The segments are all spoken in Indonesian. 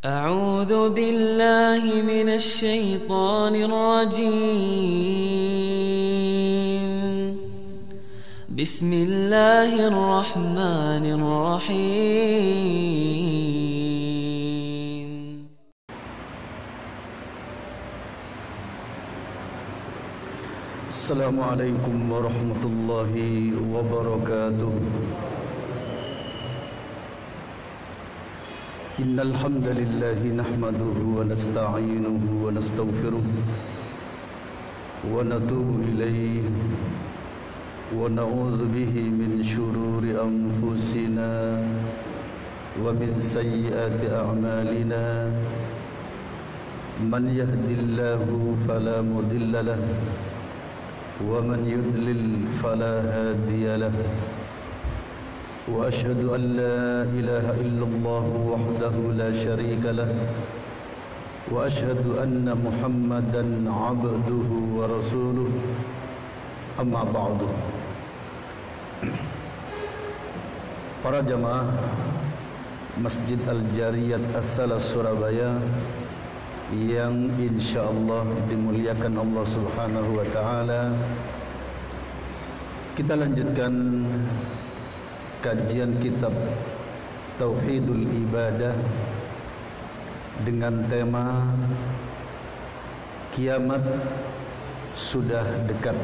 أعوذ بالله من الشيطان الرجيم. بسم الله الرحمن الرحيم. السلام عليكم ورحمة الله وبركاته. إن الحمد لله نحمده ونستعينه ونستغفره ونتوب إليه ونعوذ به من شرور أنفسنا ومن سيئات أعمالنا من يهد الله فلا مضل له ومن يضلل فلا هادي له وأشهد أن لا إله إلا الله وحده لا شريك له وأشهد أن محمدا عبده ورسوله أما بعد. Para jamaah Masjid Al-Jariyat Al-Thalas Surabaya yang insyaallah dimuliakan Allah Subhanahu wa taala, kita lanjutkan kajian kitab Tauhidul Ibadah dengan tema Kiamat Sudah Dekat.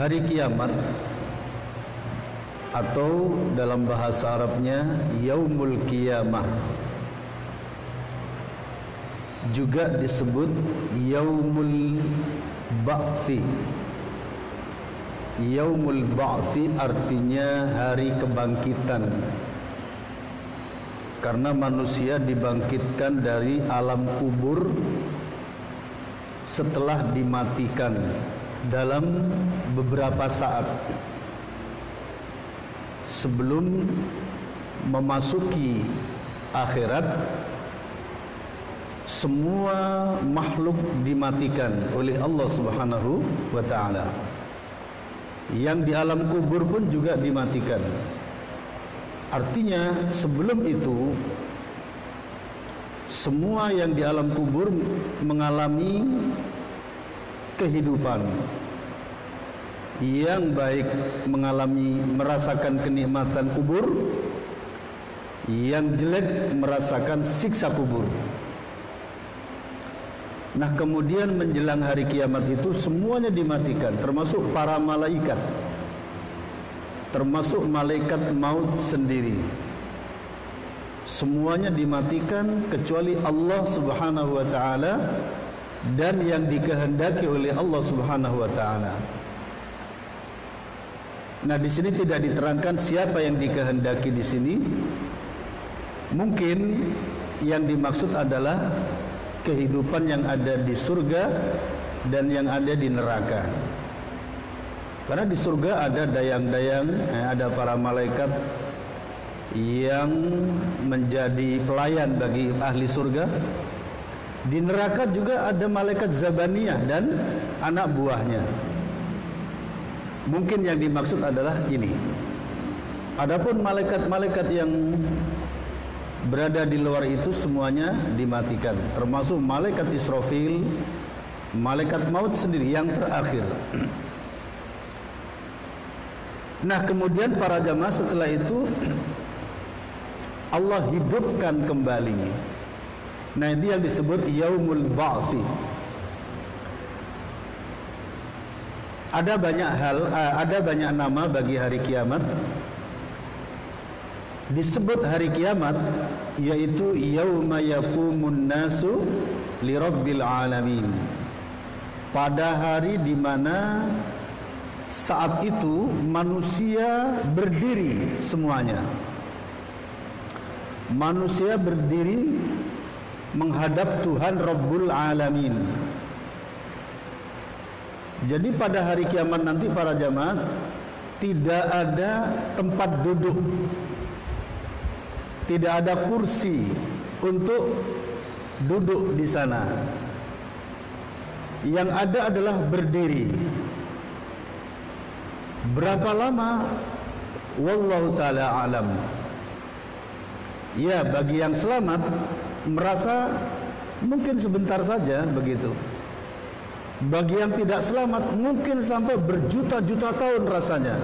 Hari kiamat atau dalam bahasa Arabnya Yaumul Qiyamah, juga disebut Yaumul Ba'fi. Yaumul Ba'fi artinya hari kebangkitan, karena manusia dibangkitkan dari alam kubur setelah dimatikan dalam beberapa saat sebelum memasuki akhirat. Semua makhluk dimatikan oleh Allah Subhanahu wa ta'ala, yang di alam kubur pun juga dimatikan. Artinya sebelum itu semua yang di alam kubur mengalami kehidupan, yang baik mengalami merasakan kenikmatan kubur, yang jelek merasakan siksa kubur. Nah, kemudian menjelang hari kiamat itu semuanya dimatikan, termasuk para malaikat, termasuk malaikat maut sendiri. Semuanya dimatikan kecuali Allah Subhanahu wa ta'ala dan yang dikehendaki oleh Allah Subhanahu wa ta'ala. Nah, di sini tidak diterangkan siapa yang dikehendaki di sini. Mungkin yang dimaksud adalah kehidupan yang ada di surga dan yang ada di neraka. Karena di surga ada dayang-dayang, ada para malaikat yang menjadi pelayan bagi ahli surga. Di neraka juga ada malaikat Zabaniyah dan anak buahnya. Mungkin yang dimaksud adalah ini. Adapun malaikat-malaikat yang berada di luar itu semuanya dimatikan, termasuk malaikat Israfil, malaikat maut sendiri yang terakhir. Nah, kemudian para jamaah, setelah itu Allah hidupkan kembali. Nah, itu yang disebut Yaumul Ba'fi. Ada banyak hal, ada banyak nama bagi hari kiamat. Disebut hari kiamat yaitu yauma yaqumun nasu lirabbil alamin, pada hari di mana saat itu manusia berdiri semuanya. Manusia berdiri menghadap Tuhan Rabbul Alamin. Jadi pada hari kiamat nanti para jamaah tidak ada tempat duduk, tidak ada kursi untuk duduk di sana. Yang ada adalah berdiri. Berapa lama? Wallahu ta'ala alam. Ya, bagi yang selamat merasa mungkin sebentar saja begitu. Bagi yang tidak selamat mungkin sampai berjuta-juta tahun rasanya.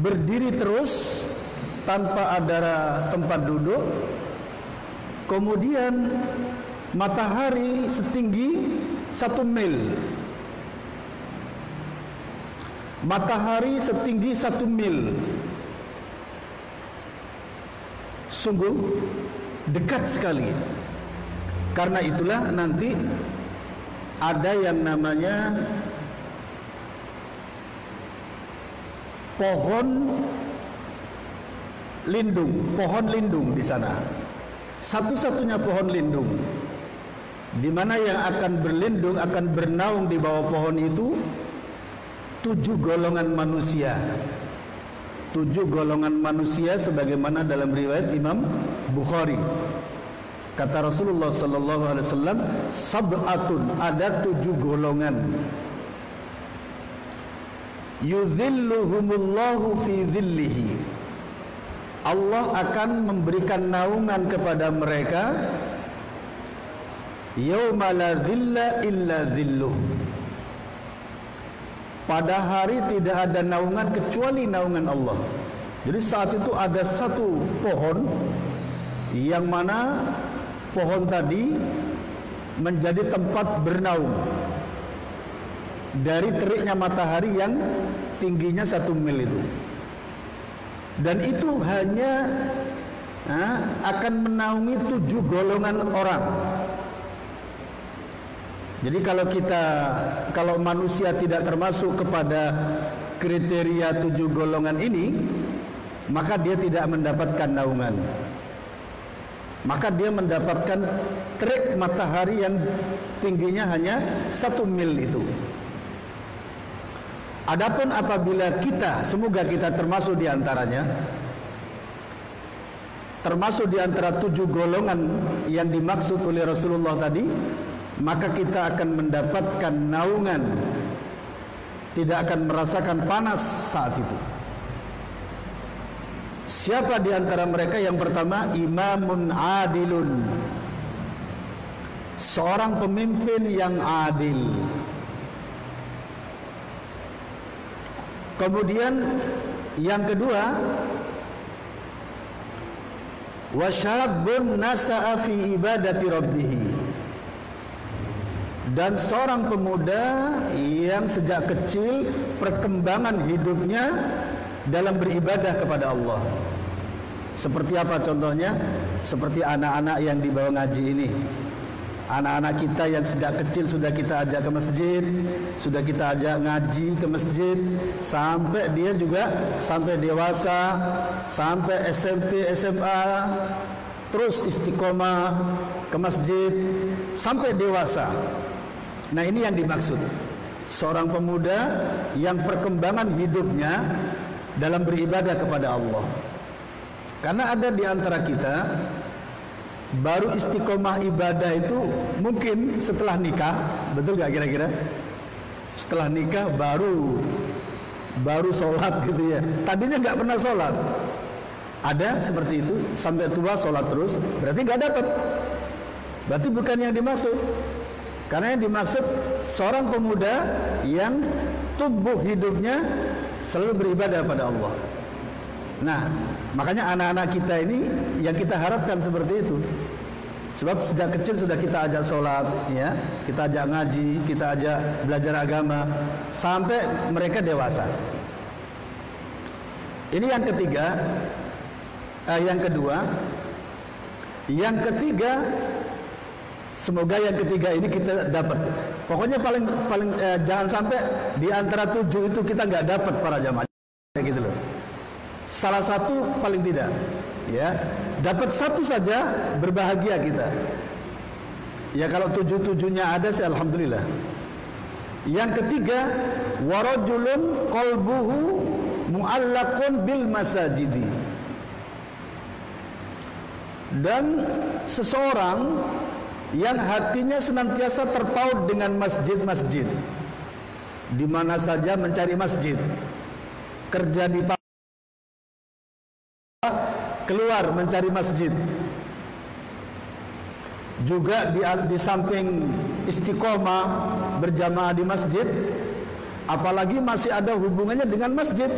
Berdiri terus tanpa ada tempat duduk. Kemudian matahari setinggi 1 mil. Matahari setinggi 1 mil. Sungguh dekat sekali. Karena itulah nanti ada yang namanya pohon lindung di sana. Satu-satunya pohon lindung, di mana yang akan berlindung, akan bernaung di bawah pohon itu 7 golongan manusia. 7 golongan manusia sebagaimana dalam riwayat Imam Bukhari. Kata Rasulullah sallallahu alaihi wasallam, sab'atun, ada 7 golongan. Yuzilluhumullahu fi zillihi. Allah akan memberikan naungan kepada mereka. Yauma la zilla illa zilluh. Pada hari tidak ada naungan kecuali naungan Allah. Jadi saat itu ada satu pohon yang mana pohon tadi menjadi tempat bernaung dari teriknya matahari yang tingginya 1 mil itu, dan itu hanya akan menaungi 7 golongan orang. Jadi kalau manusia tidak termasuk kepada kriteria 7 golongan ini, maka dia tidak mendapatkan naungan. Maka dia mendapatkan terik matahari yang tingginya hanya 1 mil itu. Adapun apabila kita, semoga kita termasuk di antaranya, termasuk di antara 7 golongan yang dimaksud oleh Rasulullah tadi, maka kita akan mendapatkan naungan, tidak akan merasakan panas saat itu. Siapa di antara mereka? Yang pertama, imamun adilun, seorang pemimpin yang adil. Kemudian yang kedua, wasyabun nasa'a fi ibadati rabbih, dan seorang pemuda yang sejak kecil perkembangan hidupnya dalam beribadah kepada Allah. Seperti apa contohnya? Seperti anak-anak yang dibawa ngaji ini. Anak-anak kita yang sejak kecil sudah kita ajak ke masjid, sudah kita ajak ngaji ke masjid, sampai dia juga sampai dewasa, sampai SMP, SMA, terus istiqomah ke masjid sampai dewasa. Nah, ini yang dimaksud, seorang pemuda yang perkembangan hidupnya dalam beribadah kepada Allah. Karena ada di antara kita baru istiqomah ibadah itu mungkin setelah nikah, betul gak kira-kira? Setelah nikah baru sholat gitu ya. Tadinya gak pernah sholat. Ada seperti itu, sampai tua sholat terus, berarti gak dapat. Berarti bukan yang dimaksud. Karena yang dimaksud seorang pemuda yang tumbuh hidupnya selalu beribadah pada Allah. Nah, makanya anak-anak kita ini yang kita harapkan seperti itu. Sebab sejak kecil sudah kita ajak sholat, ya, kita ajak ngaji, kita ajak belajar agama, sampai mereka dewasa. Ini yang ketiga, yang kedua. Yang ketiga, semoga yang ketiga ini kita dapat. Pokoknya paling jangan sampai di antara 7 itu kita nggak dapat, para jamaah. Kayak gitu loh. Salah satu paling tidak, ya. Dapat satu saja berbahagia kita. Ya, kalau 7-7-nya ada sih alhamdulillah. Yang ketiga, warajulun qalbuhu mu'allaqun bil masajidi. Dan seseorang yang hatinya senantiasa terpaut dengan masjid-masjid, di mana saja mencari masjid, kerja di keluar mencari masjid. Juga di samping istiqomah berjamaah di masjid, apalagi masih ada hubungannya dengan masjid.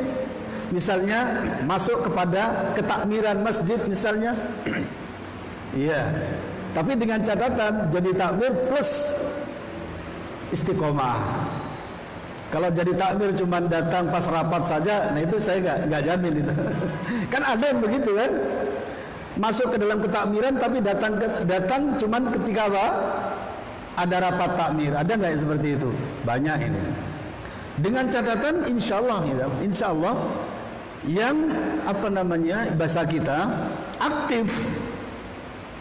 Misalnya masuk kepada ketakmiran masjid misalnya. Iya. Tapi dengan catatan jadi takmir plus istiqomah. Kalau jadi takmir cuma datang pas rapat saja, nah itu saya nggak jamin itu. Kan ada yang begitu kan? Masuk ke dalam ketakmiran tapi datang cuma ketika apa? Ada rapat takmir. Ada nggak seperti itu? Banyak ini. Dengan catatan insya Allah yang bahasa kita aktif.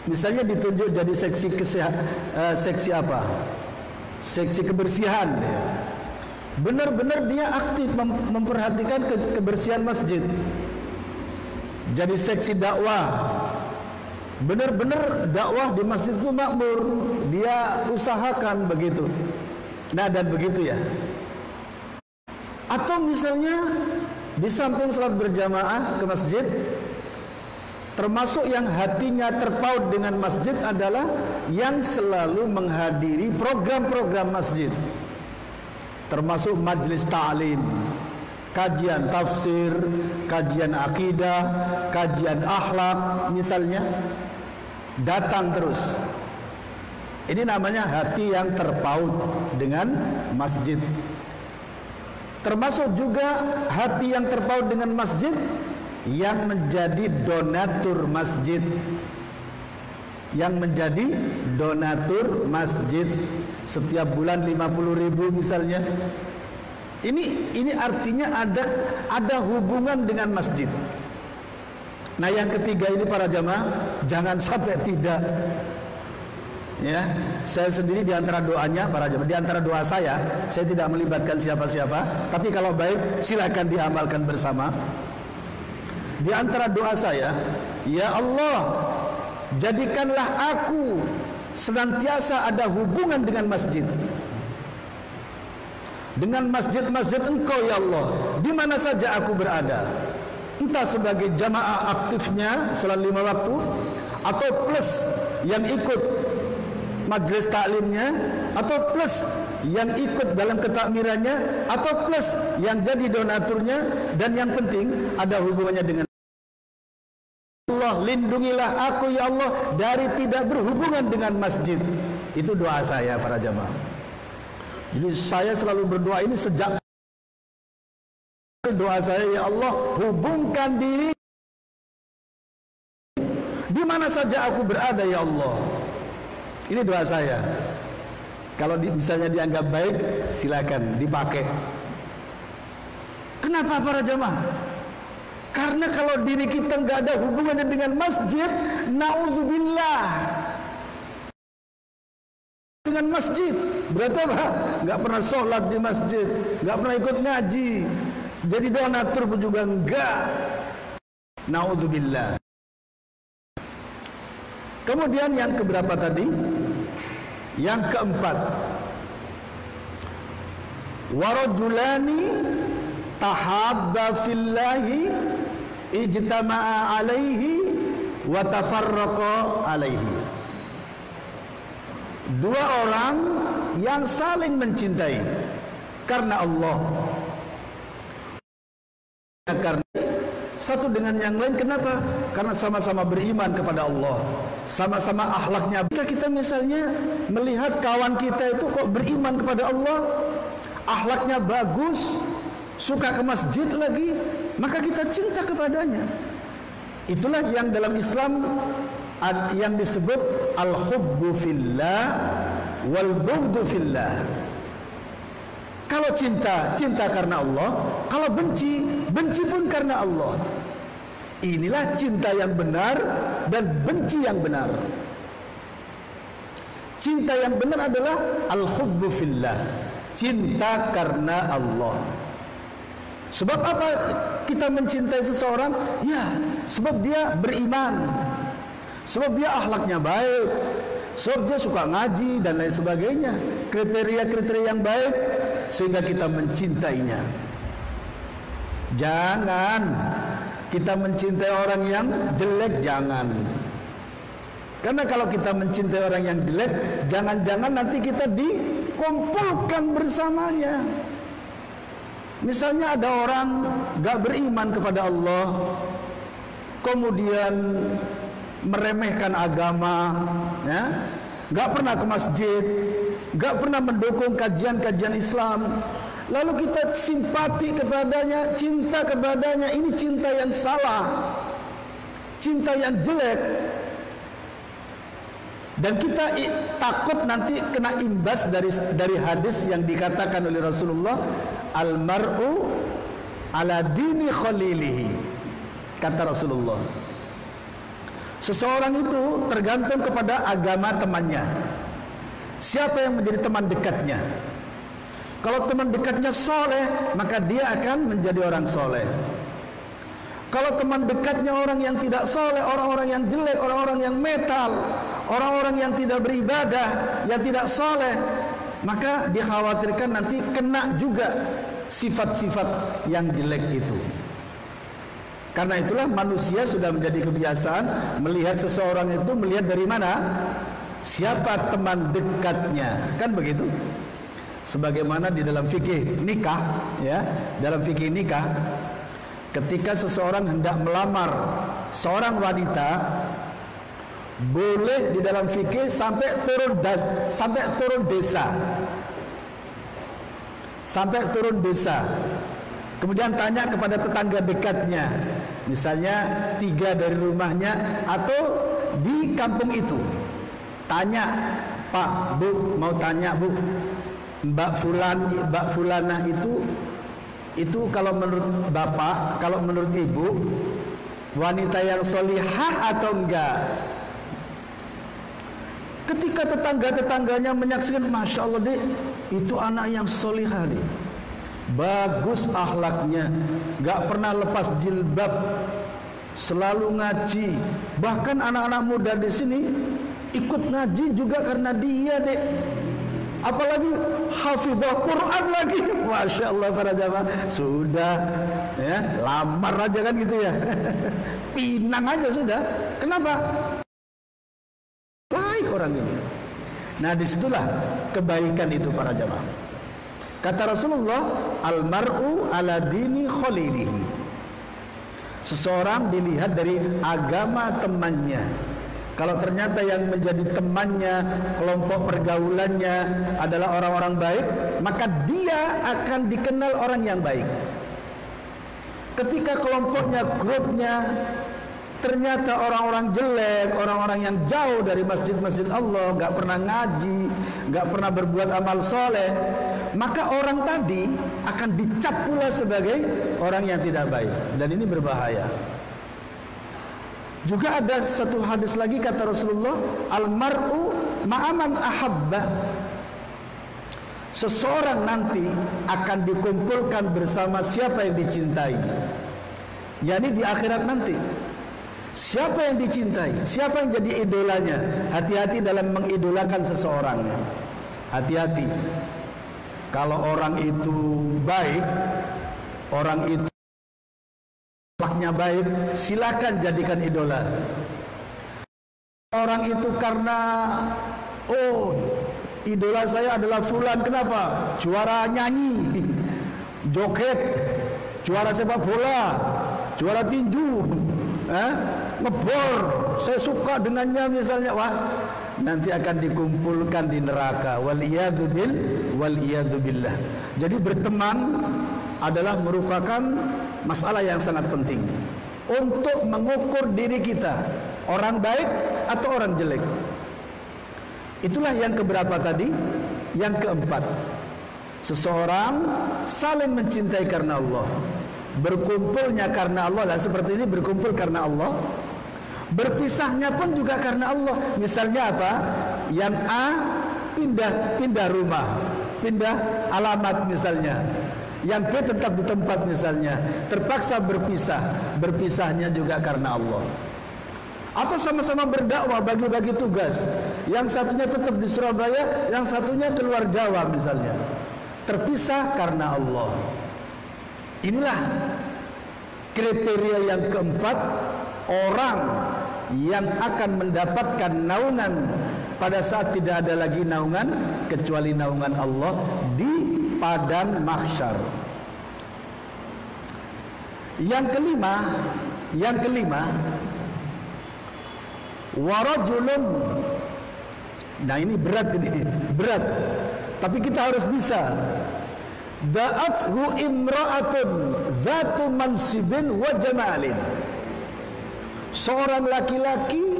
Misalnya ditunjuk jadi seksi apa? Seksi kebersihan. Benar-benar dia aktif memperhatikan kebersihan masjid. Jadi seksi dakwah. Benar-benar dakwah di masjid itu makmur, dia usahakan begitu. Nah, dan begitu ya. Atau misalnya di samping salat berjamaah ke masjid, termasuk yang hatinya terpaut dengan masjid adalah yang selalu menghadiri program-program masjid. Termasuk majlis ta'lim, kajian tafsir, kajian akidah, kajian akhlak misalnya. Datang terus. Ini namanya hati yang terpaut dengan masjid. Termasuk juga hati yang terpaut dengan masjid yang menjadi donatur masjid, setiap bulan 50.000 misalnya. Ini artinya ada hubungan dengan masjid. Nah, yang ketiga ini para jamaah jangan sampai tidak. Ya, saya sendiri diantara doanya para jamaah, diantara doa saya tidak melibatkan siapa-siapa, tapi kalau baik silakan diamalkan bersama. Di antara doa saya, ya Allah, jadikanlah aku senantiasa ada hubungan dengan masjid-masjid Engkau ya Allah, di mana saja aku berada, entah sebagai jamaah aktifnya salat 5 waktu atau plus yang ikut majelis taklimnya, atau plus yang ikut dalam ketakmirannya, atau plus yang jadi donaturnya, dan yang penting ada hubungannya dengan Allah. Lindungilah aku ya Allah dari tidak berhubungan dengan masjid. Itu doa saya para jamaah. Jadi saya selalu berdoa ini sejak doa saya, ya Allah, hubungkan diri di mana saja aku berada ya Allah. Ini doa saya. Kalau misalnya dianggap baik, silakan dipakai. Kenapa para jamaah? Karena kalau diri kita nggak ada hubungannya dengan masjid, na'udzubillah, dengan masjid berarti apa? Nggak pernah sholat di masjid, nggak pernah ikut ngaji, jadi donatur pun juga enggak, na'udzubillah. Kemudian yang keberapa tadi? Yang keempat, warajulani tahabba fillahi ijtama'a alaihi wa tafarraqa alaihi. Dua orang yang saling mencintai karena Allah. Karena satu dengan yang lain, kenapa? Karena sama-sama beriman kepada Allah, sama-sama akhlaknya. Jika kita misalnya melihat kawan kita itu kok beriman kepada Allah, akhlaknya bagus, suka ke masjid lagi, maka kita cinta kepadanya. Itulah yang dalam Islam yang disebut al-hubbu fillah wal-bughdu fillah. Kalau cinta, cinta karena Allah. Kalau benci, benci pun karena Allah. Inilah cinta yang benar dan benci yang benar. Cinta yang benar adalah al-hubbu fillah, cinta karena Allah. Sebab apa kita mencintai seseorang? Ya, sebab dia beriman, sebab dia akhlaknya baik, sebab dia suka ngaji dan lain sebagainya. Kriteria-kriteria yang baik sehingga kita mencintainya. Jangan Kita mencintai orang yang jelek jangan. Karena kalau kita mencintai orang yang jelek, jangan-jangan nanti kita dikumpulkan bersamanya. Misalnya ada orang gak beriman kepada Allah, kemudian meremehkan agama, ya, gak pernah ke masjid, gak pernah mendukung kajian-kajian Islam, lalu kita simpati kepadanya, cinta kepadanya. Ini cinta yang salah, cinta yang jelek. Dan kita takut nanti kena imbas dari hadis yang dikatakan oleh Rasulullah, Al-mar'u ala dini khalilihi. Kata Rasulullah, seseorang itu tergantung kepada agama temannya. Siapa yang menjadi teman dekatnya? Kalau teman dekatnya soleh, maka dia akan menjadi orang soleh. Kalau teman dekatnya orang yang tidak soleh, orang-orang yang jelek, orang-orang yang metal, orang-orang yang tidak beribadah, yang tidak soleh, maka dikhawatirkan nanti kena juga sifat-sifat yang jelek itu. Karena itulah manusia sudah menjadi kebiasaan melihat seseorang itu, melihat dari mana? Siapa teman dekatnya, kan begitu? Sebagaimana di dalam fikih nikah, ya, dalam fikih nikah, ketika seseorang hendak melamar seorang wanita, boleh di dalam fikih sampai turun desa, kemudian tanya kepada tetangga dekatnya, misalnya 3 dari rumahnya atau di kampung itu, tanya, Pak, Bu, mau tanya, Bu, Mbak Fulana itu kalau menurut Bapak, kalau menurut Ibu, wanita yang solihah atau enggak? Ketika tetangga-tetangganya menyaksikan, Masya Allah, Dek, itu anak yang solihah, Dek, bagus akhlaknya, enggak pernah lepas jilbab, selalu ngaji. Bahkan anak-anak muda di sini ikut ngaji juga karena dia, Dek. Apalagi hafizah Quran lagi, Masya Allah, para jamaah. Sudah, ya, lamar aja kan gitu ya. Pinang aja sudah. Kenapa? Baik orang ini. Nah, disitulah kebaikan itu, para jamaah. Kata Rasulullah, Al-mar'u ala dini khalilihi. Seseorang dilihat dari agama temannya. Kalau ternyata yang menjadi temannya, kelompok pergaulannya adalah orang-orang baik, maka dia akan dikenal orang yang baik. Ketika kelompoknya, grupnya ternyata orang-orang jelek, orang-orang yang jauh dari masjid-masjid Allah, nggak pernah ngaji, nggak pernah berbuat amal soleh, maka orang tadi akan dicap pula sebagai orang yang tidak baik, dan ini berbahaya. Juga ada satu hadis lagi, kata Rasulullah, Al-mar'u ma'aman ahabba. Seseorang nanti akan dikumpulkan bersama siapa yang dicintai. Yani di akhirat nanti. Siapa yang dicintai, siapa yang jadi idolanya. Hati-hati dalam mengidolakan seseorang. Hati-hati. Kalau orang itu baik, orang itu akhlaknya baik, silakan jadikan idola. Orang itu karena, oh, idola saya adalah fulan, kenapa? Juara nyanyi, joget, juara sepak bola, juara tinju, ngebor, saya suka dengannya misalnya, wah, nanti akan dikumpulkan di neraka. Waliyadzubillah. Jadi berteman adalah merupakan masalah yang sangat penting untuk mengukur diri kita, orang baik atau orang jelek. Itulah yang keberapa tadi? Yang keempat, seseorang saling mencintai karena Allah. Berkumpulnya karena Allah, lah seperti ini berkumpul karena Allah. Berpisahnya pun juga karena Allah. Misalnya apa? Yang A pindah rumah, pindah alamat misalnya. Yang B tetap di tempat misalnya, terpaksa berpisah. Berpisahnya juga karena Allah. Atau sama-sama berdakwah, bagi-bagi tugas. Yang satunya tetap di Surabaya, yang satunya keluar Jawa misalnya. Terpisah karena Allah. Inilah Kriteria yang keempat, orang yang akan mendapatkan naungan pada saat tidak ada lagi naungan kecuali naungan Allah di padang mahsyar. Yang kelima, warajulun. Nah ini berat. Tapi kita harus bisa. Da'athu imra'atun dzatu mansibin wa jamalin. Seorang laki-laki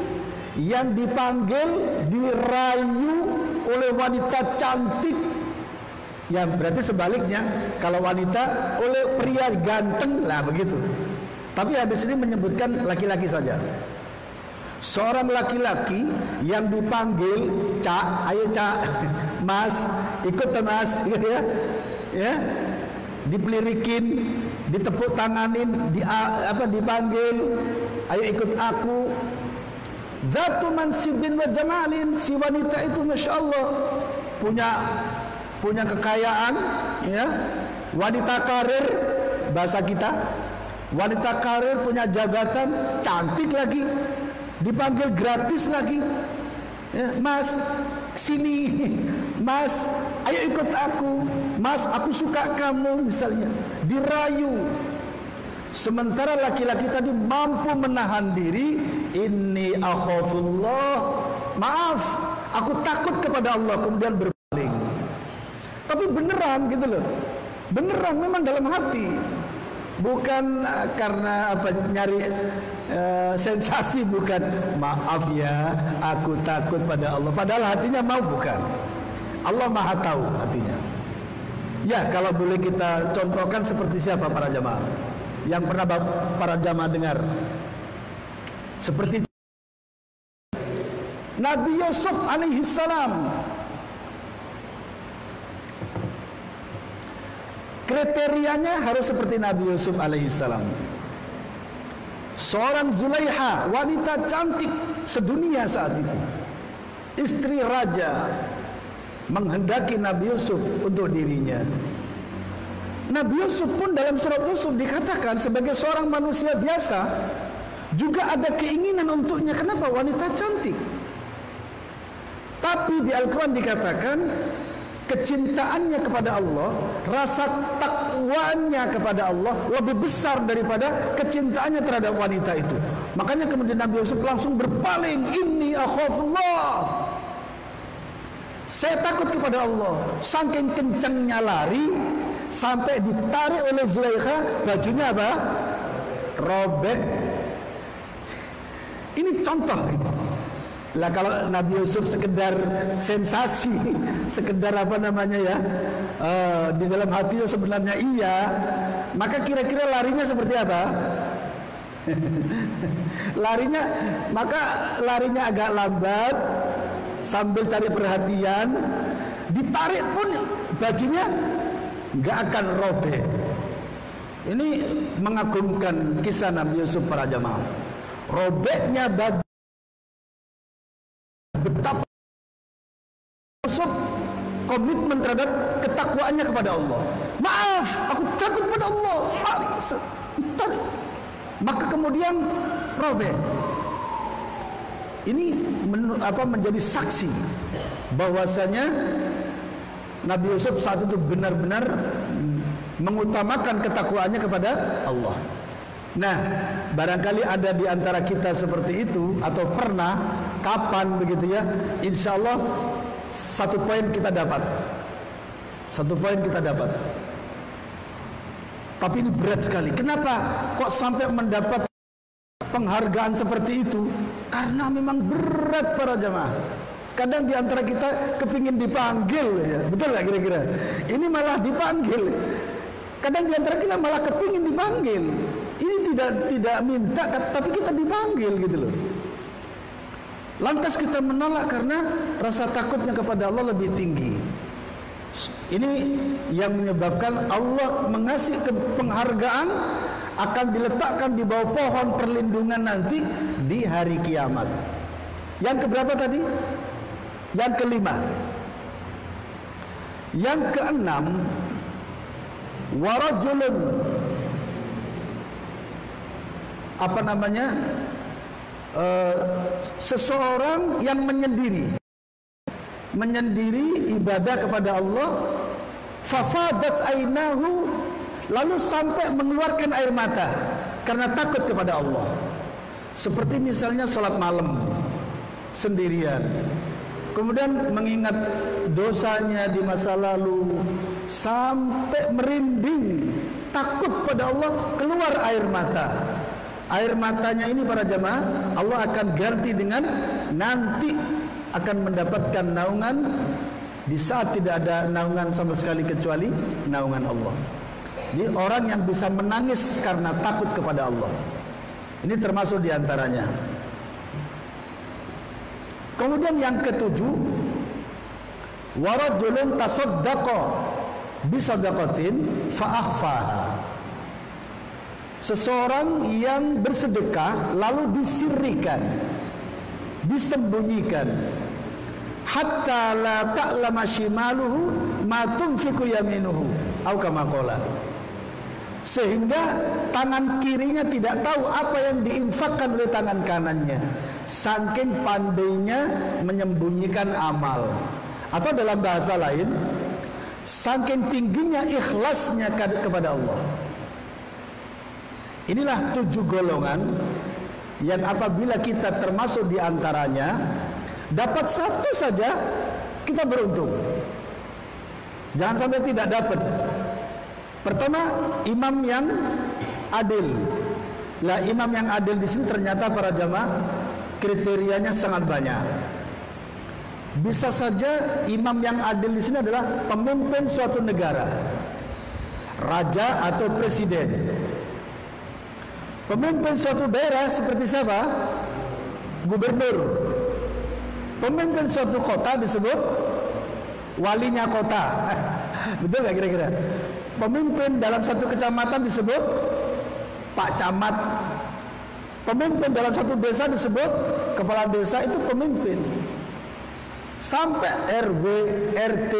yang dipanggil, dirayu oleh wanita cantik. Ya berarti sebaliknya, kalau wanita oleh pria ganteng lah begitu. Tapi hadis ini menyebutkan laki-laki saja. Seorang laki-laki yang dipanggil, "Cak, ayo Cak, Mas, ikut Mas," gitu ya. Ya. Dipelirikin, ditepuk tanganin, dipanggil, "Ayo ikut aku." Dzatu mansibin wa jamalin, si wanita itu masya Allah punya kekayaan, ya. Wanita karir bahasa kita, wanita karir, punya jabatan, cantik lagi, dipanggil gratis lagi, ya. Mas, sini, Mas, ayo ikut aku, Mas, aku suka kamu, misalnya, dirayu. Sementara laki-laki tadi mampu menahan diri, inni akhafullah, maaf, aku takut kepada Allah, kemudian berpaling. Tapi beneran gitu loh, beneran memang dalam hati, bukan karena nyari sensasi, bukan. Maaf ya, aku takut pada Allah, padahal hatinya mau bukan. Allah Maha tahu hatinya. Ya kalau boleh kita contohkan seperti siapa para jamaah yang pernah para jamaah dengar, seperti Nabi Yusuf alaihi salam. Kriterianya harus seperti Nabi Yusuf alaihissalam. Seorang Zulaikha, wanita cantik sedunia saat itu, istri raja, menghendaki Nabi Yusuf untuk dirinya. Nabi Yusuf pun dalam surat Yusuf dikatakan sebagai seorang manusia biasa, juga ada keinginan untuknya. Kenapa? Wanita cantik. Tapi di Al-Quran dikatakan kecintaannya kepada Allah, rasa takwanya kepada Allah lebih besar daripada kecintaannya terhadap wanita itu. Makanya kemudian Nabi Yusuf langsung berpaling, inni akhafullah, saya takut kepada Allah. Saking kencangnya lari sampai ditarik oleh Zulaikha, bajunya apa? Robek. Ini contoh. Lah kalau Nabi Yusuf sekedar sensasi, sekedar di dalam hatinya sebenarnya iya, maka kira-kira larinya seperti apa? Larinya agak lambat, sambil cari perhatian, ditarik pun bajunya nggak akan robek. Ini mengagumkan kisah Nabi Yusuf para jamaah. Robeknya baju, betapa Yusuf komitmen terhadap ketakwaannya kepada Allah. Maaf, aku takut pada Allah. Maka kemudian robek. Ini menjadi saksi bahwasanya Nabi Yusuf saat itu benar-benar mengutamakan ketakwaannya kepada Allah. Nah, barangkali ada di antara kita seperti itu atau pernah, kapan begitu ya? Insya Allah satu poin kita dapat. Tapi ini berat sekali. Kenapa kok sampai mendapat penghargaan seperti itu? Karena memang berat para jamaah. Kadang di antara kita kepingin dipanggil, ya. Betul nggak kira-kira? Ini malah dipanggil. Kadang di antara kita malah kepingin dipanggil. Ini tidak minta, tapi kita dipanggil gitu loh. Lantas kita menolak karena rasa takutnya kepada Allah lebih tinggi. Ini yang menyebabkan Allah mengasih penghargaan akan diletakkan di bawah pohon perlindungan nanti di hari kiamat. Yang keberapa tadi? Yang kelima. Yang keenam, warajulun apa namanya, seseorang yang menyendiri ibadah kepada Allah, fafadat ainahu, lalu sampai mengeluarkan air mata karena takut kepada Allah. Seperti misalnya sholat malam sendirian, kemudian mengingat dosanya di masa lalu, sampai merinding, takut pada Allah, keluar air mata. Air matanya ini para jamaah, Allah akan ganti dengan nanti akan mendapatkan naungan di saat tidak ada naungan sama sekali kecuali naungan Allah. Jadi orang yang bisa menangis karena takut kepada Allah, ini termasuk diantaranya. Kemudian yang ketujuh, warajulun tasaddaqa bisadaqatin fa'akhfaha, seseorang yang bersedekah lalu disirrikan, disembunyikan, hatta la ta'lama shimaluhu ma tunfiqu yaminuhu au kama qala, sehingga tangan kirinya tidak tahu apa yang diinfakkan oleh tangan kanannya, saking pandainya menyembunyikan amal. Atau dalam bahasa lain, saking tingginya ikhlasnya kepada Allah. Inilah 7 golongan yang apabila kita termasuk diantaranya, dapat satu saja kita beruntung, jangan sampai tidak dapat. Pertama, imam yang adil. Lah, imam yang adil di sini ternyata para jamaah kriterianya sangat banyak. Bisa saja imam yang adil di sini adalah pemimpin suatu negara, raja atau presiden. Pemimpin suatu daerah seperti siapa? Gubernur. Pemimpin suatu kota disebut walinya kota. Betul nggak kira-kira? Pemimpin dalam satu kecamatan disebut Pak Camat. Pemimpin dalam satu desa disebut kepala desa, itu pemimpin. Sampai RW, RT,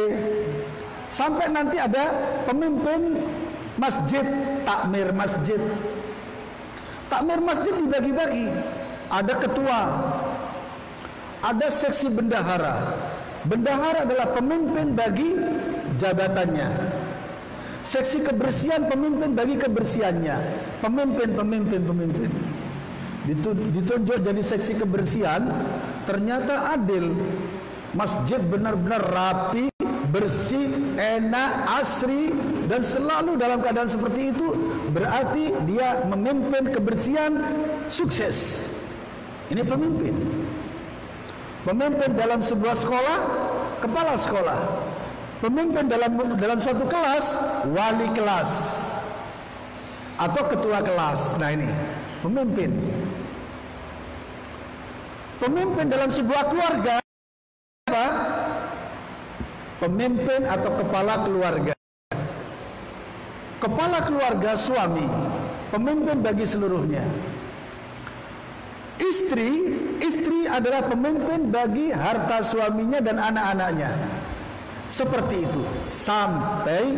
sampai nanti ada pemimpin masjid, takmir masjid. Takmir masjid dibagi-bagi. Ada ketua, ada seksi bendahara. Bendahara adalah pemimpin bagi jabatannya. Seksi kebersihan, pemimpin bagi kebersihannya. Pemimpin ditunjuk jadi seksi kebersihan. Ternyata adil, masjid benar-benar rapi, bersih, enak, asri, dan selalu dalam keadaan seperti itu. Berarti dia memimpin kebersihan, sukses. Ini pemimpin. Pemimpin dalam sebuah sekolah, kepala sekolah. Pemimpin dalam suatu kelas, wali kelas atau ketua kelas. Nah, ini pemimpin. Pemimpin dalam sebuah keluarga, apa? Pemimpin atau kepala keluarga. Kepala keluarga suami, pemimpin bagi seluruhnya. Istri adalah pemimpin bagi harta suaminya dan anak-anaknya. Seperti itu, sampai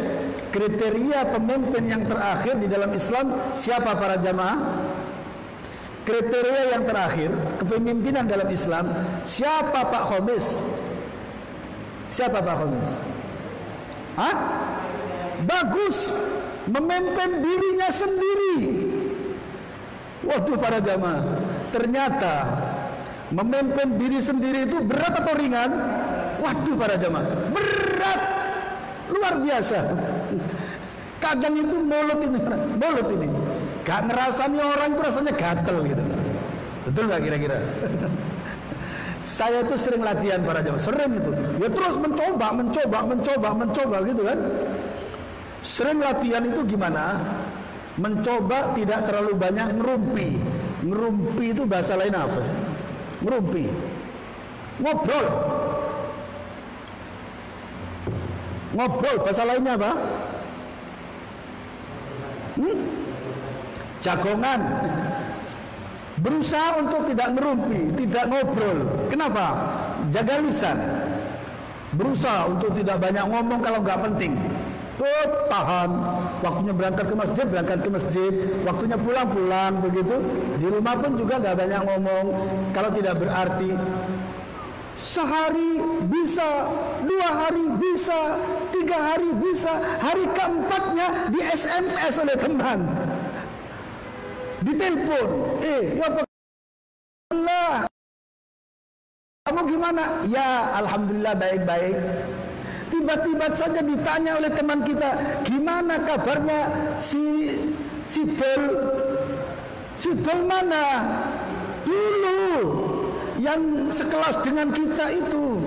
kriteria pemimpin yang terakhir di dalam Islam siapa para jamaah? Kriteria yang terakhir kepemimpinan dalam Islam siapa Pak Khomis? Siapa Pak Khomis? Hah? Bagus, memimpin dirinya sendiri. Waduh para jamaah, ternyata memimpin diri sendiri itu berat atau ringan? Waduh para jamaah, berat, luar biasa. Kadang itu mulut ini gak ngerasanya orang itu rasanya gatel gitu. Betul gak kira-kira? Saya tuh sering latihan para jamaah, sering itu. Ya terus mencoba gitu kan. Sering latihan itu gimana? Mencoba tidak terlalu banyak ngerumpi. Ngerumpi itu bahasa lain apa sih? Ngerumpi, ngobrol. Ngobrol bahasa lainnya apa? Jagongan. Berusaha untuk tidak ngerumpi, tidak ngobrol. Kenapa? Jaga lisan. Berusaha untuk tidak banyak ngomong kalau nggak penting. Tahan, waktunya berangkat ke masjid, waktunya pulang begitu. Di rumah pun juga nggak banyak ngomong kalau tidak berarti. Sehari bisa, 2 hari bisa, 3 hari bisa, hari keempatnya di SMS oleh teman, ditelepon. Ya Allah, kamu gimana? Ya alhamdulillah baik-baik. Tiba-tiba saja ditanya oleh teman kita, gimana kabarnya si Dol mana? Dulu yang sekelas dengan kita itu,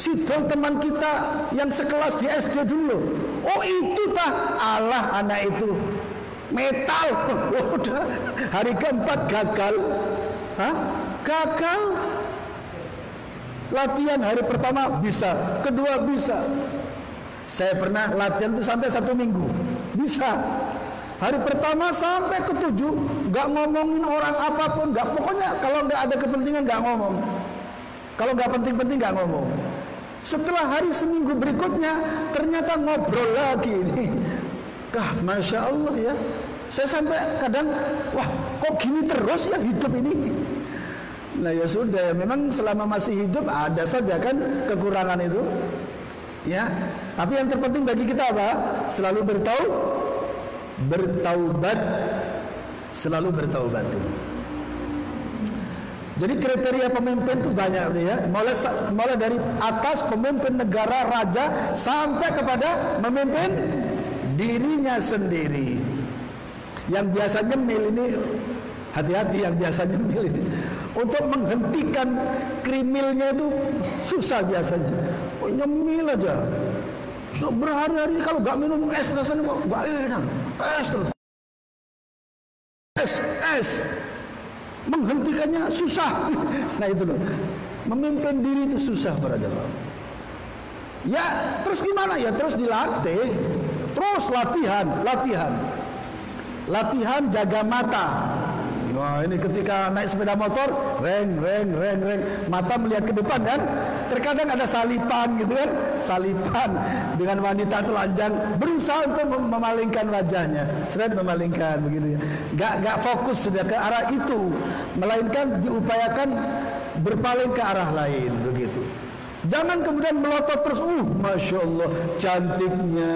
si Dol teman kita yang sekelas di SD dulu. Oh itu tah, Allah anak itu metal. Udah hari keempat gagal. Hah? Gagal latihan. Hari pertama bisa, kedua bisa. Saya pernah latihan itu sampai 1 minggu bisa. Hari pertama sampai ke-7 nggak ngomongin orang apapun, nggak, pokoknya kalau nggak ada kepentingan nggak ngomong, kalau nggak penting-penting nggak ngomong. Setelah hari seminggu berikutnya ternyata ngobrol lagi nih. Kah, masya Allah ya. Saya sampai kadang, wah kok gini terus ya hidup ini. Nah ya sudah ya, memang selama masih hidup ada saja kan kekurangan itu ya. Tapi yang terpenting bagi kita apa? Selalu bertaubat, selalu bertaubat. Jadi kriteria pemimpin itu banyak ya, mulai dari atas pemimpin negara, raja, sampai kepada memimpin dirinya sendiri. Yang biasa nyemil ini, hati-hati yang biasa nyemil ini. Untuk menghentikan krimilnya itu susah biasanya. Oh, nyemil aja. Berhari-hari kalau nggak minum es rasanya kok nggak enak. Es menghentikannya susah. Nah itu loh, memimpin diri itu susah para jemaah. Ya terus gimana ya, terus dilatih, terus latihan jaga mata. Wah ini ketika naik sepeda motor, reng, mata melihat ke depan kan. Terkadang ada salipan gitu kan, salipan dengan wanita telanjang, berusaha untuk memalingkan wajahnya, seret memalingkan begitu ya. Gak fokus sudah ke arah itu, melainkan diupayakan berpaling ke arah lain begitu. Jangan kemudian melotot terus, masya Allah cantiknya,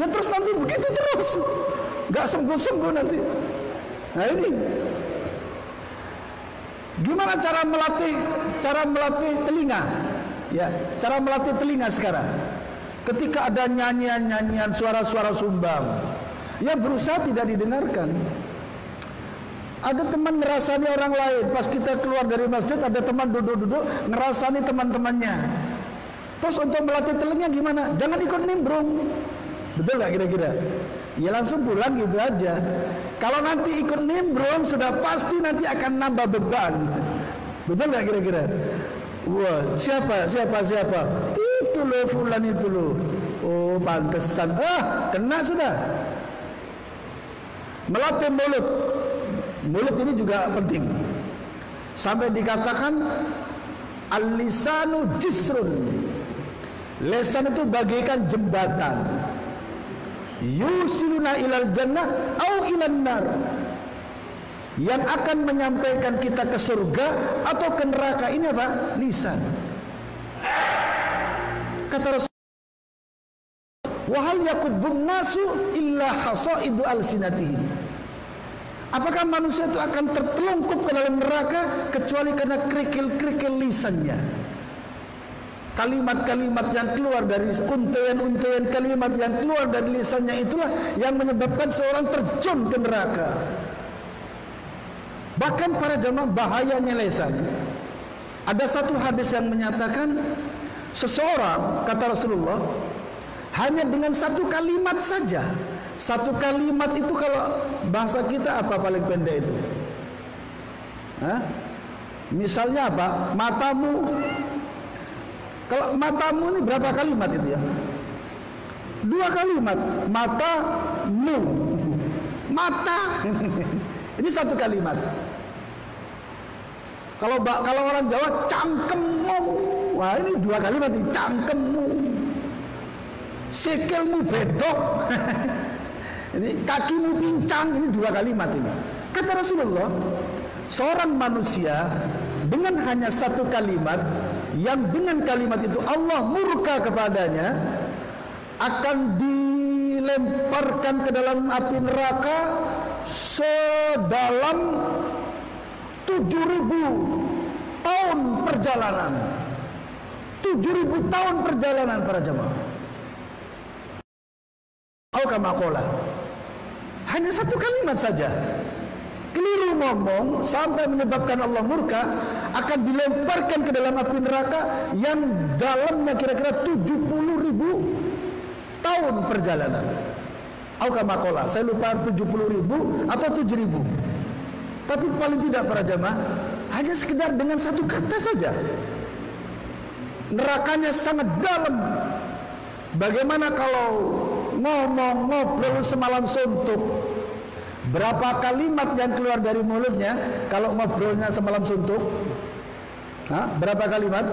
ya terus nanti begitu terus, gak sungguh-sungguh nanti. Nah ini, gimana cara melatih telinga? Ya, cara melatih telinga sekarang. Ketika ada nyanyian-nyanyian, suara-suara sumbang, ya berusaha tidak didengarkan. Ada teman ngerasani orang lain, pas kita keluar dari masjid ada teman duduk-duduk ngerasani teman-temannya. Terus untuk melatih telinga gimana? Jangan ikut nimbrung. Betul nggak kira-kira? Ya langsung pulang gitu aja. Kalau nanti ikut nimbrung sudah pasti nanti akan nambah beban. Betul nggak kira-kira? Wah, siapa? Itu loh fulan itu loh. Oh, pantesan. Kena sudah. Melatih mulut. Mulut ini juga penting. Sampai dikatakan al-lisanu jisrun. Lisan itu bagaikan jembatan. Yusiluna ilal jannah au ilan nar, yang akan menyampaikan kita ke surga atau ke neraka ini apa? Lisan. Kata Rasulullah, wa hal yakubun nasu illa hasaidu alsinatihim. Apakah manusia itu akan tertelungkup ke dalam neraka kecuali karena kerikil-kerikil lisannya? Kalimat-kalimat yang keluar dari untaian-untaian kalimat yang keluar dari lisannya itulah yang menyebabkan seorang terjun ke neraka. Bahkan para jemaah, bahayanya lisan. Ada satu hadis yang menyatakan seseorang, kata Rasulullah, hanya dengan satu kalimat saja. Satu kalimat itu kalau bahasa kita apa paling pendek itu? Hah? Misalnya apa? Matamu. Kalau matamu ini berapa kalimat itu ya? 2 kalimat. Matamu. Mata. Ini 1 kalimat. Kalau orang Jawa cangkemmu. Wah ini 2 kalimat ini. Cangkemmu. Sikilmu bedok. Ini kakimu pincang, ini dua kalimat ini. Kata Rasulullah, seorang manusia dengan hanya satu kalimat, yang dengan kalimat itu Allah murka kepadanya, akan dilemparkan ke dalam api neraka sedalam 7.000 tahun perjalanan. 7.000 tahun perjalanan para jemaah. Al-Kamakola. Hanya satu kalimat saja. Keliru ngomong sampai menyebabkan Allah murka, akan dilemparkan ke dalam api neraka yang dalamnya kira-kira 70.000 tahun perjalanan. Al-Kamakola. Saya lupa 70.000 atau 7.000. Tapi paling tidak para jemaah, hanya sekedar dengan satu kata saja, nerakanya sangat dalam. Bagaimana kalau ngobrol semalam suntuk? Berapa kalimat yang keluar dari mulutnya kalau ngobrolnya semalam suntuk? Berapa kalimat?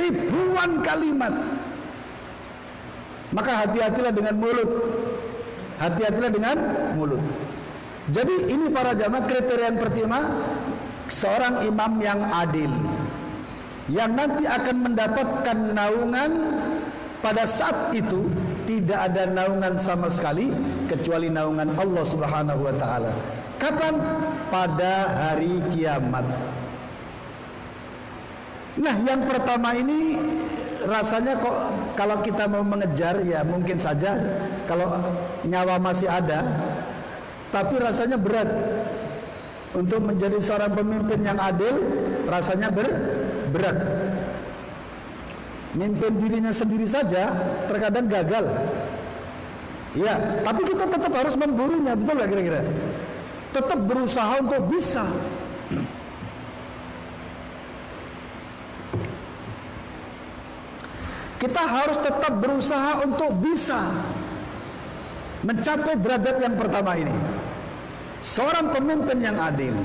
Ribuan kalimat. Maka hati-hatilah dengan mulut. Hati-hatilah dengan mulut. Jadi ini para jamaah, kriteria yang pertama, seorang imam yang adil, yang nanti akan mendapatkan naungan pada saat itu. Tidak ada naungan sama sekali kecuali naungan Allah Subhanahu wa Ta'ala. Kapan? Pada hari kiamat. Nah, yang pertama ini rasanya kok kalau kita mau mengejar, ya mungkin saja kalau nyawa masih ada, tapi rasanya berat. Untuk menjadi seorang pemimpin yang adil rasanya berat. Mimpin dirinya sendiri saja terkadang gagal. Ya, tapi kita tetap harus memburunya, betul nggak kira-kira? Tetap berusaha untuk bisa. Kita harus tetap berusaha untuk bisa mencapai derajat yang pertama ini. Seorang pemimpin yang adil,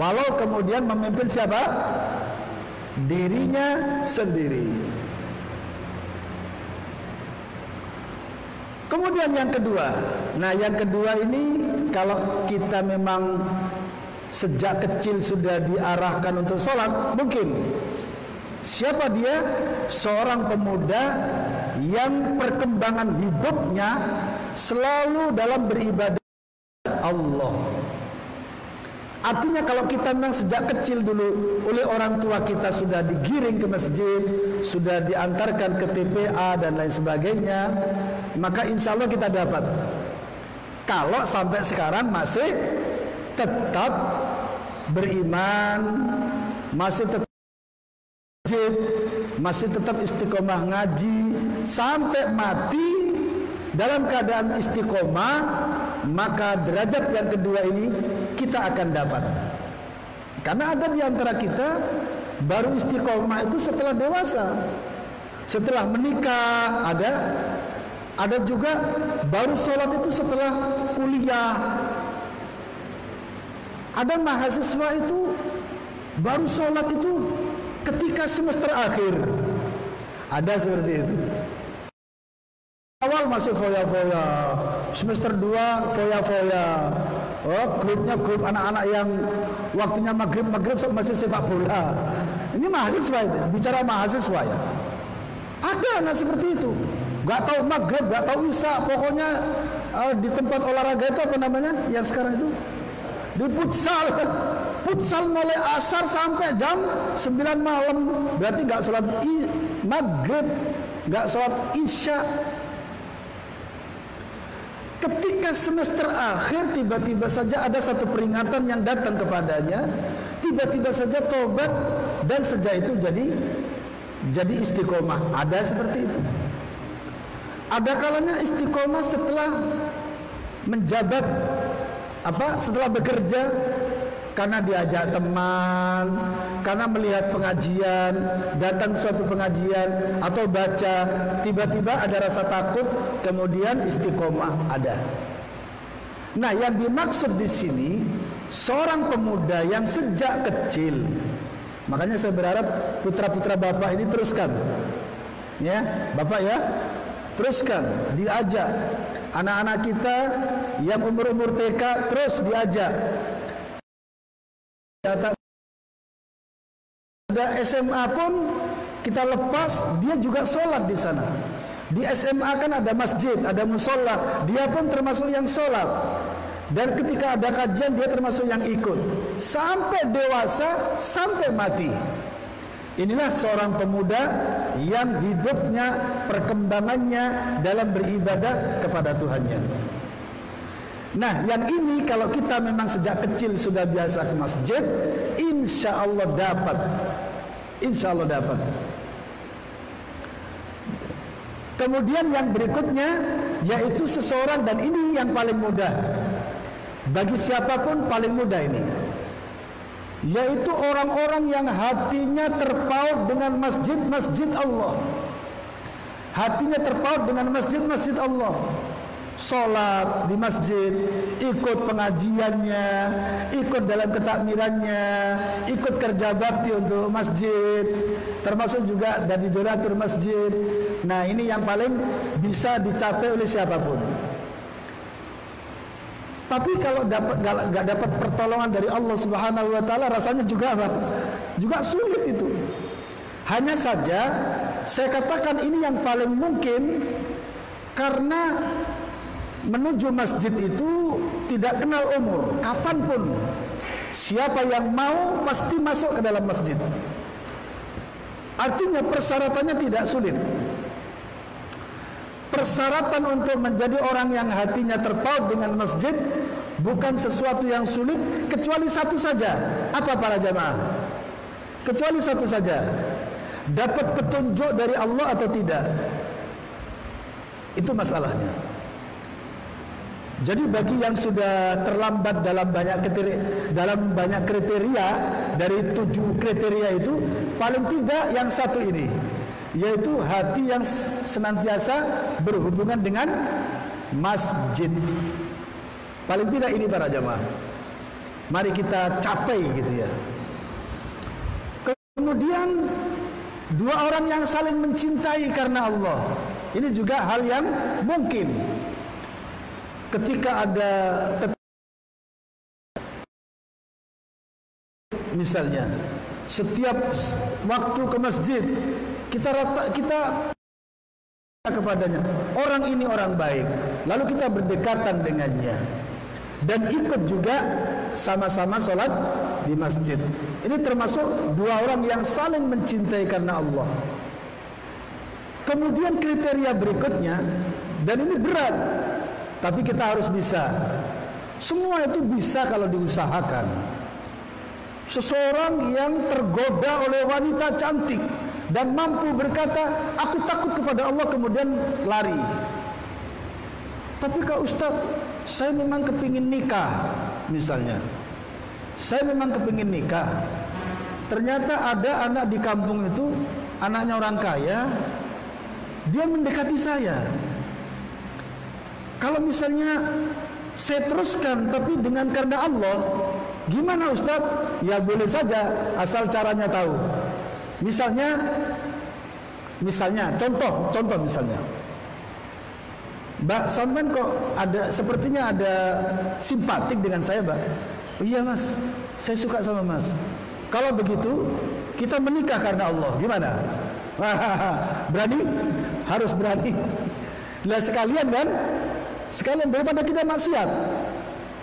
walau kemudian memimpin siapa? Dirinya sendiri. Kemudian yang kedua. Nah, yang kedua ini kalau kita memang sejak kecil sudah diarahkan untuk sholat, mungkin. Siapa dia? Seorang pemuda yang perkembangan hidupnya selalu dalam beribadah Allah. Artinya kalau kita memang sejak kecil dulu oleh orang tua kita sudah digiring ke masjid, sudah diantarkan ke TPA dan lain sebagainya, maka insya Allah kita dapat. Kalau sampai sekarang masih tetap beriman, masih tetap masjid, masih tetap istiqomah ngaji sampai mati dalam keadaan istiqomah, maka derajat yang kedua ini kita akan dapat. Karena ada di antara kita baru istiqomah itu setelah dewasa, setelah menikah. Ada juga baru sholat itu setelah kuliah. Ada mahasiswa itu baru sholat itu ketika semester akhir. Ada seperti itu. Awal masih foya-foya, semester 2 foya-foya, grupnya grup anak-anak yang waktunya maghrib masih sepak bola. Ini mahasiswa itu, bicara mahasiswa ya. Ada anak seperti itu, gak tahu maghrib, gak tahu isya, pokoknya di tempat olahraga itu apa namanya yang sekarang itu, di futsal mulai asar sampai jam 9 malam, berarti gak sholat maghrib, gak sholat isya. Ketika semester akhir tiba-tiba saja ada satu peringatan yang datang kepadanya, tiba-tiba saja tobat dan sejak itu jadi istiqomah. Ada seperti itu. Ada kalanya istiqomah setelah menjabat, setelah bekerja, karena diajak teman, karena melihat pengajian, datang suatu pengajian atau baca, tiba-tiba ada rasa takut, kemudian istiqomah ada. Nah, yang dimaksud di sini seorang pemuda yang sejak kecil. Makanya saya berharap putra-putra bapak ini teruskan, ya, bapak ya, teruskan diajak. anak-anak kita yang umur-umur TK terus diajak. Ada SMA pun kita lepas, dia juga sholat di sana. Di SMA kan ada masjid, ada musola, dia pun termasuk yang sholat. Dan ketika ada kajian dia termasuk yang ikut. Sampai dewasa, sampai mati. Inilah seorang pemuda yang hidupnya, perkembangannya dalam beribadah kepada Tuhannya. Nah, yang ini kalau kita memang sejak kecil sudah biasa ke masjid, insya Allah dapat. Insya Allah dapat. Kemudian yang berikutnya yaitu seseorang, dan ini yang paling mudah bagi siapapun, paling mudah ini, yaitu orang-orang yang hatinya terpaut dengan masjid-masjid Allah. Hatinya terpaut dengan masjid-masjid Allah. Sholat di masjid, ikut pengajiannya, ikut dalam ketakmirannya, ikut kerja bakti untuk masjid, termasuk juga dari donatur masjid. Nah, ini yang paling bisa dicapai oleh siapapun. Tapi kalau nggak dapat pertolongan dari Allah Subhanahu wa Ta'ala, rasanya juga apa? Juga sulit itu. Hanya saja saya katakan ini yang paling mungkin, karena menuju masjid itu tidak kenal umur, kapanpun siapa yang mau pasti masuk ke dalam masjid. Artinya persyaratannya tidak sulit. Persyaratan untuk menjadi orang yang hatinya terpaut dengan masjid bukan sesuatu yang sulit, kecuali satu saja. Apa para jamaah? Kecuali satu saja, dapat petunjuk dari Allah atau tidak. Itu masalahnya. Jadi bagi yang sudah terlambat dalam banyak kriteria, dari 7 kriteria itu, paling tidak yang satu ini, yaitu hati yang senantiasa berhubungan dengan masjid. Paling tidak ini para jamaah, mari kita capai gitu ya. Kemudian dua orang yang saling mencintai karena Allah. Ini juga hal yang mungkin. Ketika ada misalnya setiap waktu ke masjid kita kepadanya, orang ini orang baik, lalu kita berdekatan dengannya dan ikut juga sama-sama sholat di masjid. Ini termasuk dua orang yang saling mencintai karena Allah. Kemudian kriteria berikutnya, dan ini berat, tapi kita harus bisa. Semua itu bisa kalau diusahakan. Seseorang yang tergoda oleh wanita cantik dan mampu berkata, aku takut kepada Allah, kemudian lari. Tapi Kak Ustadz, saya memang kepingin nikah misalnya. Saya memang kepingin nikah. Ternyata ada anak di kampung itu, anaknya orang kaya, dia mendekati saya. Kalau misalnya saya teruskan tapi dengan karena Allah, gimana Ustadz? Ya boleh saja, asal caranya tahu. Misalnya, contoh, Mbak, sampean kok ada, sepertinya ada simpatik dengan saya, Mbak. Iya Mas, saya suka sama Mas. Kalau begitu kita menikah karena Allah, gimana? Berani? Harus berani. Lah sekalian kan? Sekalian daripada kita maksiat.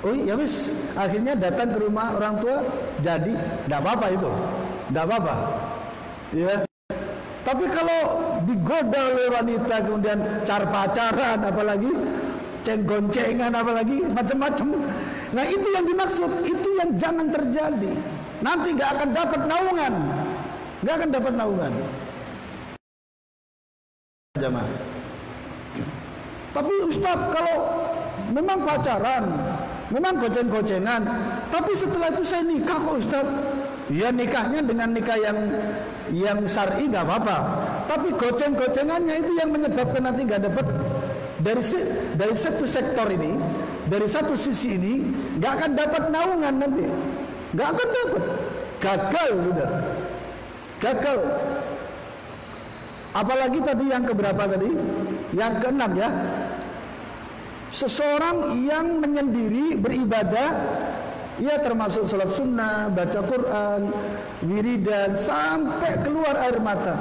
Oh ya wis, akhirnya datang ke rumah orang tua, jadi tidak apa-apa itu, tidak apa-apa. Ya. Tapi kalau digoda oleh wanita kemudian pacaran, apalagi cenggoncengan, apalagi macam-macam. Nah itu yang dimaksud, itu yang jangan terjadi. Nanti nggak akan dapat naungan, nggak akan dapat naungan. Jamaah. Tapi Ustadz, kalau memang pacaran, memang goceng-gocengan, tapi setelah itu saya nikah kok Ustadz. Ya nikahnya dengan nikah yang syar'i gak apa-apa, tapi goceng-gocengannya itu yang menyebabkan nanti gak dapat. Dari satu sektor ini, dari satu sisi ini, gak akan dapat naungan nanti. Gak akan dapat. Gagal udah. Gagal. Apalagi tadi yang keberapa tadi? Yang keenam ya. Seseorang yang menyendiri beribadah, ia termasuk salat sunnah, baca Quran, wiridan, sampai keluar air mata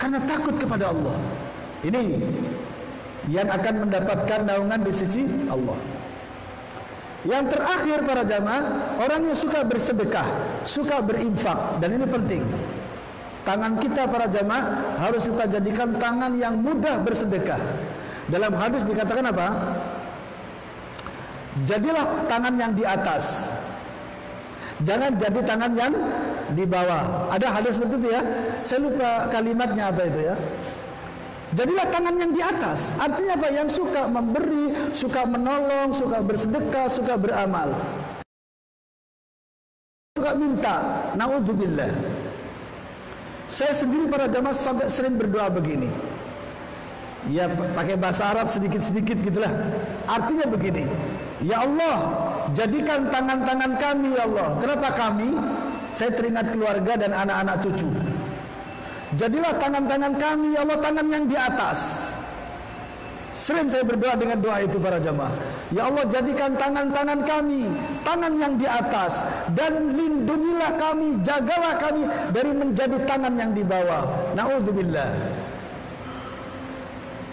karena takut kepada Allah. Ini yang akan mendapatkan naungan di sisi Allah. Yang terakhir para jamaah, orang yang suka bersedekah, suka berinfak, dan ini penting. Tangan kita para jamaah harus kita jadikan tangan yang mudah bersedekah. Dalam hadis dikatakan apa? Jadilah tangan yang di atas, jangan jadi tangan yang di bawah. Ada hadis seperti itu ya, saya lupa kalimatnya apa itu ya. Jadilah tangan yang di atas, artinya apa? Yang suka memberi, suka menolong, suka bersedekah, suka beramal, suka minta. Na'udzubillah. Saya sendiri para jamaah sampai sering berdoa begini. Ya pakai bahasa Arab sedikit-sedikit gitulah. Artinya begini, ya Allah, jadikan tangan-tangan kami ya Allah. Kenapa kami? Saya teringat keluarga dan anak-anak cucu. Jadilah tangan-tangan kami ya Allah, tangan yang di atas. Sering saya berdoa dengan doa itu para jamaah. Ya Allah, jadikan tangan-tangan kami tangan yang di atas, dan lindungilah kami, jagalah kami dari menjadi tangan yang di bawah. Na'udzubillah.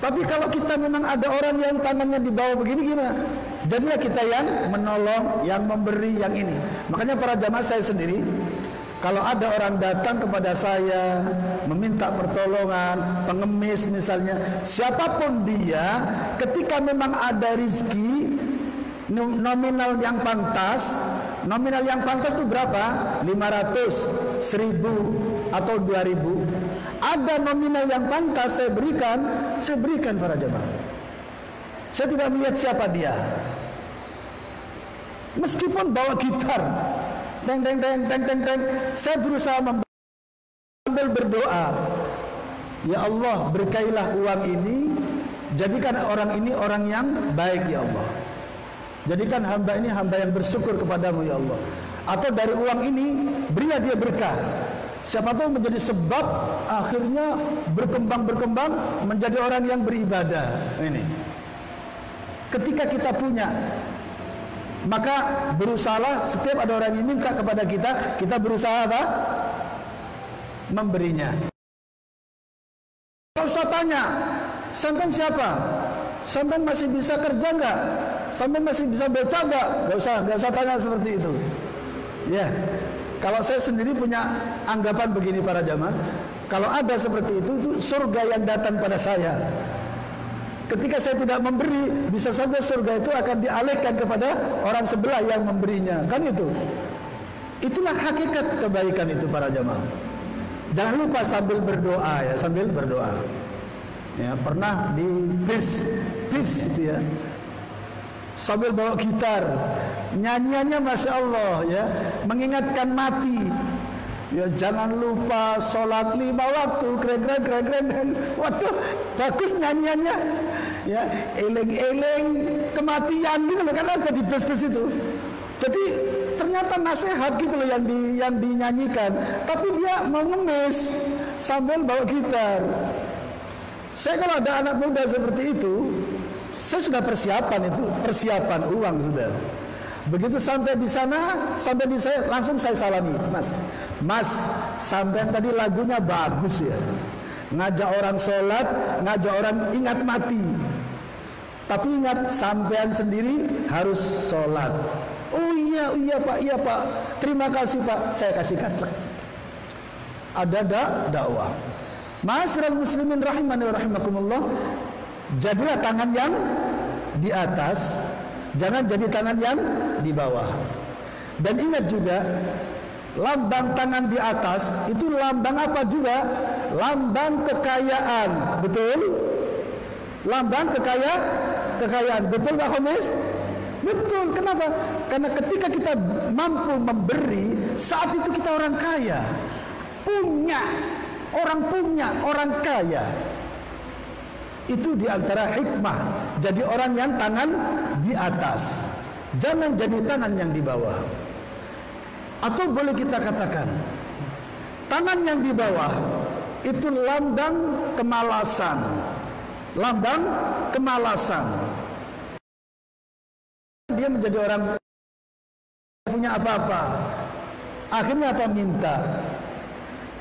Tapi kalau kita memang ada orang yang tangannya di bawah begini, gimana? Jadilah kita yang menolong, yang memberi, yang ini. Makanya para jamaah saya sendiri, kalau ada orang datang kepada saya meminta pertolongan, pengemis misalnya, siapapun dia, ketika memang ada rizki nominal yang pantas, nominal yang pantas itu berapa? 500, 1000 atau 2000. Ada nominal yang pantas saya berikan para jemaah. Saya tidak melihat siapa dia. Meskipun bawa gitar, teng teng teng teng teng teng, saya berusaha sambil berdoa, ya Allah, berkailah uang ini, jadikan orang ini orang yang baik ya Allah. Jadikan hamba ini hamba yang bersyukur kepadamu ya Allah. Atau dari uang ini berilah dia berkah. Siapa tahu menjadi sebab akhirnya berkembang menjadi orang yang beribadah. Ini ketika kita punya, maka berusahalah setiap ada orang yang minta kepada kita, kita berusaha apa? Memberinya. Kalau saya tanya, sampai siapa? Sampai masih bisa kerja nggak? Sampai masih bisa baca nggak? Gak usah tanya seperti itu. Ya, kalau saya sendiri punya anggapan begini para jamaah, kalau ada seperti itu surga yang datang pada saya. Ketika saya tidak memberi, bisa saja surga itu akan dialihkan kepada orang sebelah yang memberinya, kan itu. Itulah hakikat kebaikan itu para jamaah. Jangan lupa sambil berdoa ya, sambil berdoa. Ya, pernah di bis gitu ya, sambil bawa gitar, nyanyiannya masya Allah ya, mengingatkan mati. Ya jangan lupa sholat 5 waktu, keren. Waduh, bagus nyanyiannya. Ya, eleng-eleng kematian gitu loh, kan ada di bis-bis itu. Jadi ternyata nasihat gitu loh yang dinyanyikan, tapi dia mau ngemis sambil bawa gitar. Saya kalau ada anak muda seperti itu, saya sudah persiapan uang sudah. Begitu sampai di sana, langsung saya salami, Mas, sampai tadi lagunya bagus ya, ngajak orang sholat, ngajak orang ingat mati. Tapi ingat, sampean sendiri harus sholat. Oh iya pak, terima kasih pak, saya kasihkan. Ada dakwah. Ma'asyiral muslimin rahimani wa rahimakumullah, jadilah tangan yang di atas, jangan jadi tangan yang di bawah. Dan ingat juga, lambang tangan di atas itu lambang apa juga? Lambang kekayaan, betul? Lambang kekayaan, betul Pak Homes? Betul. Kenapa? Karena ketika kita mampu memberi, saat itu kita orang kaya, punya, orang kaya. Itu diantara hikmah jadi orang yang tangan di atas, jangan jadi tangan yang di bawah. Atau boleh kita katakan, tangan yang di bawah itu lambang kemalasan dia menjadi orang punya apa-apa. Akhirnya apa? Minta.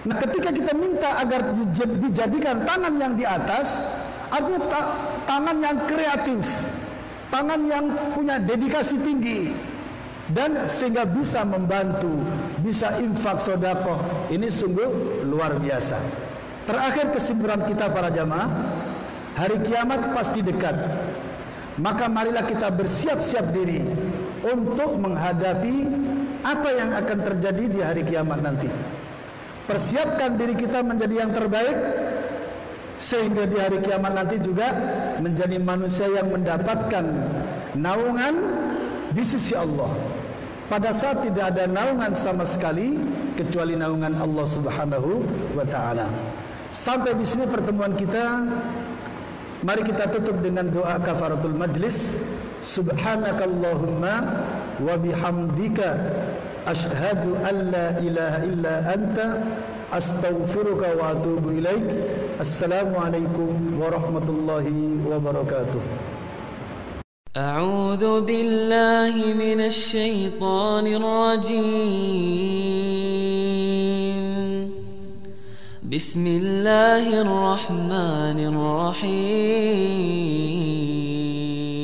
Nah, ketika kita minta agar dijadikan tangan yang di atas, artinya tangan yang kreatif, tangan yang punya dedikasi tinggi, dan sehingga bisa membantu, bisa infak sedekah. Ini sungguh luar biasa. Terakhir kesimpulan kita para jamaah, hari kiamat pasti dekat. Maka marilah kita bersiap-siap diri untuk menghadapi apa yang akan terjadi di hari kiamat nanti. Persiapkan diri kita menjadi yang terbaik, sehingga di hari kiamat nanti juga menjadi manusia yang mendapatkan naungan di sisi Allah. Pada saat tidak ada naungan sama sekali kecuali naungan Allah Subhanahu wa ta'ala. Sampai di sini pertemuan kita. Mari kita tutup dengan doa kafaratul majlis. Subhanakallahumma wa bihamdika asyhadu an la ilaha illa anta astaghfiruka wa atubu ilaik. Assalamualaikum warahmatullahi wabarakatuh. أعوذ بالله من الشيطان الرجيم. بسم الله الرحمن الرحيم.